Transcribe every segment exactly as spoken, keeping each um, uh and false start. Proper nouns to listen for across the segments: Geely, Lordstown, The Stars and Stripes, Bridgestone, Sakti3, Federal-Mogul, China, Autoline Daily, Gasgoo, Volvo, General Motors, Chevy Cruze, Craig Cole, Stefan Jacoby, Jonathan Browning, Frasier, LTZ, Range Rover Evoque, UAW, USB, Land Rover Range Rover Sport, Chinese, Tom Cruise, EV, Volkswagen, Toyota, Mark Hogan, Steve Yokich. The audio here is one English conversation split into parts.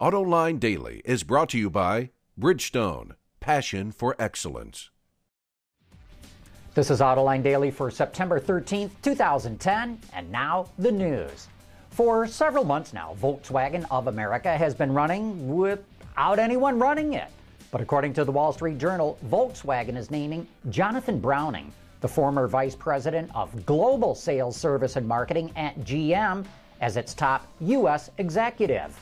Autoline Daily is brought to you by Bridgestone, passion for excellence. This is Autoline Daily for September thirteenth, two thousand ten, and now the news. For several months now, Volkswagen of America has been running without anyone running it. But according to the Wall Street Journal, Volkswagen is naming Jonathan Browning, the former vice president of global sales, service, and marketing at G M, as its top U S executive.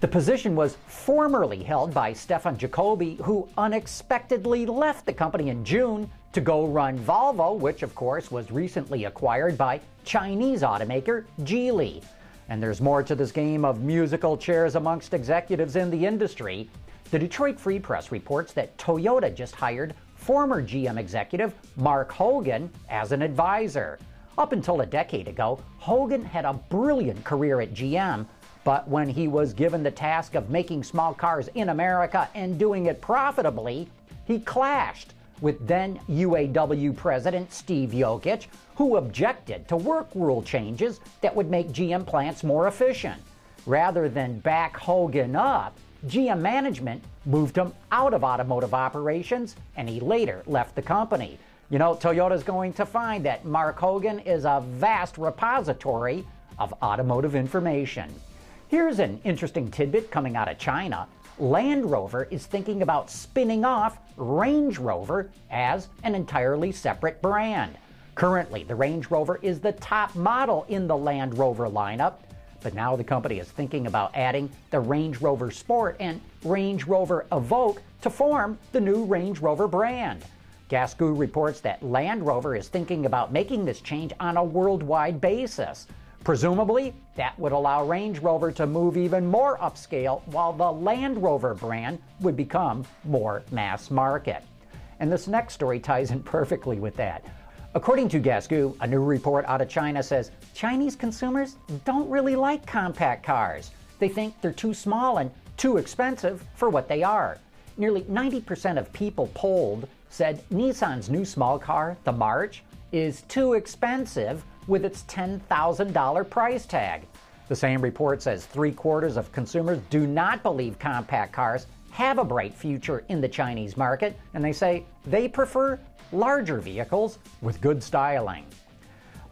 The position was formerly held by Stefan Jacoby, who unexpectedly left the company in June to go run Volvo, which of course was recently acquired by Chinese automaker Geely. And there's more to this game of musical chairs amongst executives in the industry. The Detroit Free Press reports that Toyota just hired former G M executive Mark Hogan as an advisor. Up until a decade ago, Hogan had a brilliant career at G M, but when he was given the task of making small cars in America and doing it profitably, he clashed with then U A W president Steve Yokich, who objected to work rule changes that would make G M plants more efficient. Rather than back Hogan up, G M management moved him out of automotive operations, and he later left the company. You know, Toyota's going to find that Mark Hogan is a vast repository of automotive information. Here's an interesting tidbit coming out of China. Land Rover is thinking about spinning off Range Rover as an entirely separate brand. Currently, the Range Rover is the top model in the Land Rover lineup, but now the company is thinking about adding the Range Rover Sport and Range Rover Evoque to form the new Range Rover brand. Gasgoo reports that Land Rover is thinking about making this change on a worldwide basis. Presumably, that would allow Range Rover to move even more upscale, while the Land Rover brand would become more mass market. And this next story ties in perfectly with that. According to Gasgoo, a new report out of China says Chinese consumers don't really like compact cars. They think they're too small and too expensive for what they are. Nearly ninety percent of people polled said Nissan's new small car, the March, is too expensive with its ten thousand dollars price tag. The same report says three-quarters of consumers do not believe compact cars have a bright future in the Chinese market, and they say they prefer larger vehicles with good styling.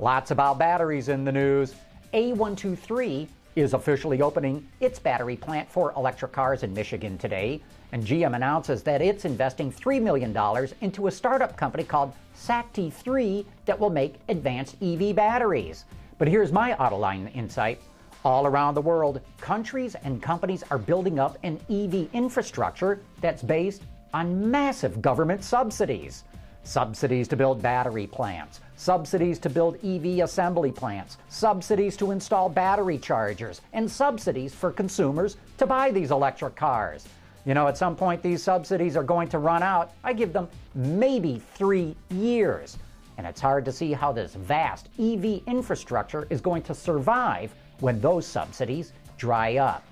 Lots about batteries in the news. A one twenty-three is officially opening its battery plant for electric cars in Michigan today, and G M announces that it's investing three million dollars into a startup company called Sakti three that will make advanced E V batteries. But here's my Autoline insight. All around the world, countries and companies are building up an E V infrastructure that's based on massive government subsidies. Subsidies to build battery plants, subsidies to build E V assembly plants, subsidies to install battery chargers, and subsidies for consumers to buy these electric cars. You know, at some point these subsidies are going to run out. I give them maybe three years. And it's hard to see how this vast E V infrastructure is going to survive when those subsidies dry up.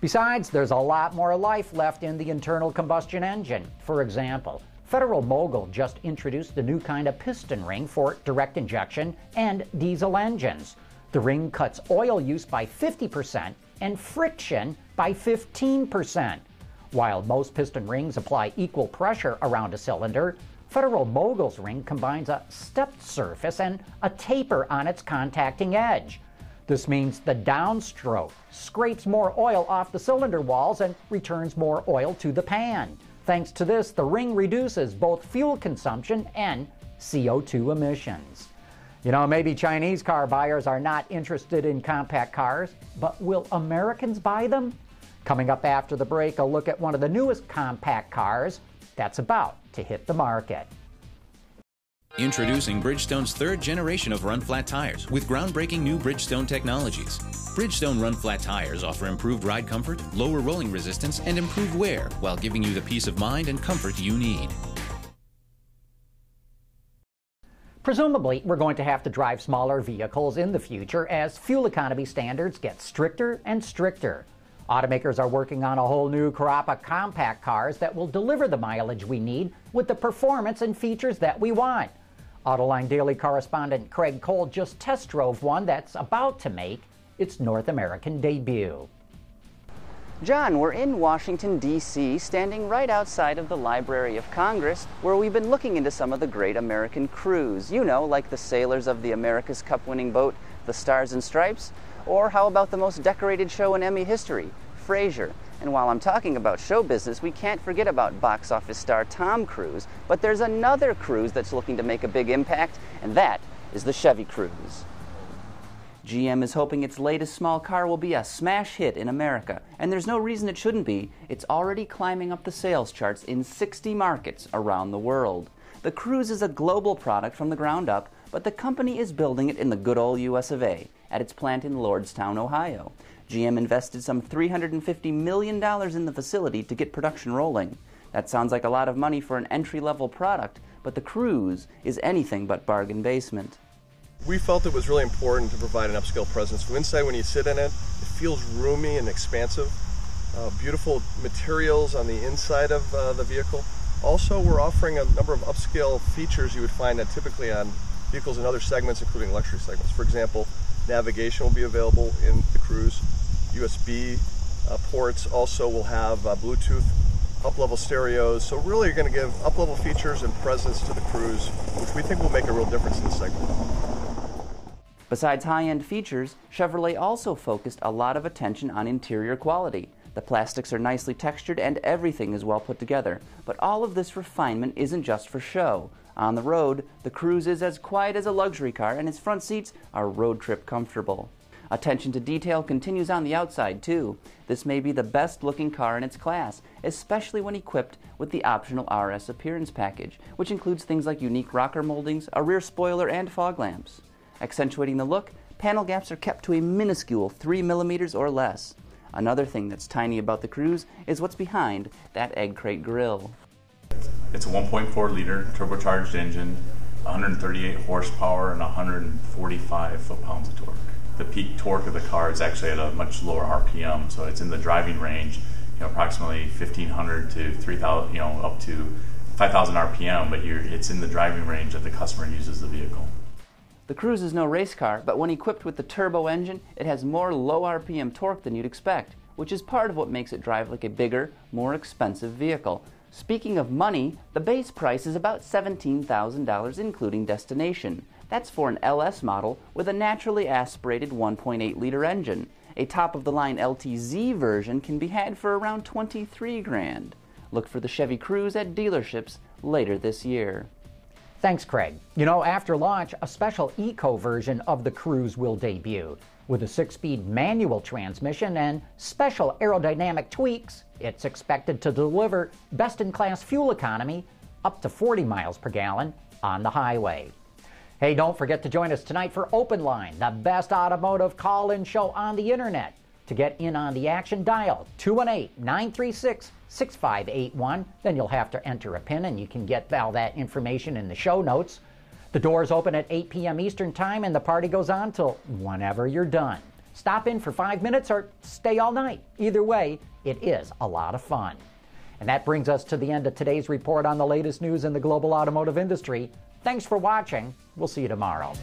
Besides, there's a lot more life left in the internal combustion engine. For example, Federal-Mogul just introduced the new kind of piston ring for direct injection and diesel engines. The ring cuts oil use by fifty percent and friction by fifteen percent. While most piston rings apply equal pressure around a cylinder, Federal-Mogul's ring combines a stepped surface and a taper on its contacting edge. This means the downstroke scrapes more oil off the cylinder walls and returns more oil to the pan. Thanks to this, the ring reduces both fuel consumption and C O two emissions. You know, maybe Chinese car buyers are not interested in compact cars, but will Americans buy them? Coming up after the break, a look at one of the newest compact cars that's about to hit the market. Introducing Bridgestone's third generation of run-flat tires with groundbreaking new Bridgestone technologies. Bridgestone run-flat tires offer improved ride comfort, lower rolling resistance, and improved wear while giving you the peace of mind and comfort you need. Presumably, we're going to have to drive smaller vehicles in the future as fuel economy standards get stricter and stricter. Automakers are working on a whole new crop of compact cars that will deliver the mileage we need with the performance and features that we want. Autoline Daily correspondent Craig Cole just test drove one that's about to make its North American debut. John, we're in Washington, D C, standing right outside of the Library of Congress, where we've been looking into some of the great American crews. You know, like the sailors of the America's Cup-winning boat, The Stars and Stripes, or how about the most decorated show in Emmy history, Frasier. And while I'm talking about show business, we can't forget about box office star Tom Cruise. But there's another cruise that's looking to make a big impact, and that is the Chevy Cruze. G M is hoping its latest small car will be a smash hit in America, and there's no reason it shouldn't be. It's already climbing up the sales charts in sixty markets around the world. The Cruze is a global product from the ground up, but the company is building it in the good old U S of A at its plant in Lordstown, Ohio. G M invested some three hundred fifty million dollars in the facility to get production rolling. That sounds like a lot of money for an entry-level product, but the Cruze is anything but bargain basement. We felt it was really important to provide an upscale presence. From inside, when you sit in it, it feels roomy and expansive. Uh, beautiful materials on the inside of uh, the vehicle. Also, we're offering a number of upscale features you would find that typically on vehicles in other segments, including luxury segments. For example, navigation will be available in the Cruze. U S B uh, ports also will have uh, Bluetooth, up-level stereos. So really, you're going to give up-level features and presence to the Cruze, which we think will make a real difference in this segment. Besides high-end features, Chevrolet also focused a lot of attention on interior quality. The plastics are nicely textured and everything is well put together. But all of this refinement isn't just for show. On the road, the Cruze is as quiet as a luxury car and its front seats are road trip comfortable. Attention to detail continues on the outside, too. This may be the best-looking car in its class, especially when equipped with the optional R S appearance package, which includes things like unique rocker moldings, a rear spoiler, and fog lamps. Accentuating the look, panel gaps are kept to a minuscule three millimeters or less. Another thing that's tiny about the Cruze is what's behind that egg crate grille. It's a one point four liter turbocharged engine, one hundred thirty-eight horsepower, and one hundred forty-five foot-pounds of torque. The peak torque of the car is actually at a much lower R P M, so it's in the driving range, you know, approximately fifteen hundred to three thousand, you know, up to five thousand R P M, but you're, it's in the driving range that the customer uses the vehicle. The Cruze is no race car, but when equipped with the turbo engine, it has more low R P M torque than you'd expect, which is part of what makes it drive like a bigger, more expensive vehicle. Speaking of money, the base price is about seventeen thousand dollars including destination. That's for an L S model with a naturally aspirated one point eight liter engine. A top-of-the-line L T Z version can be had for around twenty-three grand dollars. Look for the Chevy Cruze at dealerships later this year. Thanks, Craig. You know, after launch, a special eco version of the Cruze will debut. With a six-speed manual transmission and special aerodynamic tweaks, it's expected to deliver best-in-class fuel economy up to forty miles per gallon on the highway. Hey, don't forget to join us tonight for Open Line, the best automotive call-in show on the internet. To get in on the action, dial two one eight, nine three six, six five eight one. Then you'll have to enter a PIN, and you can get all that information in the show notes. The doors open at eight p m Eastern Time, and the party goes on till whenever you're done. Stop in for five minutes or stay all night. Either way, it is a lot of fun. And that brings us to the end of today's report on the latest news in the global automotive industry. Thanks for watching. We'll see you tomorrow.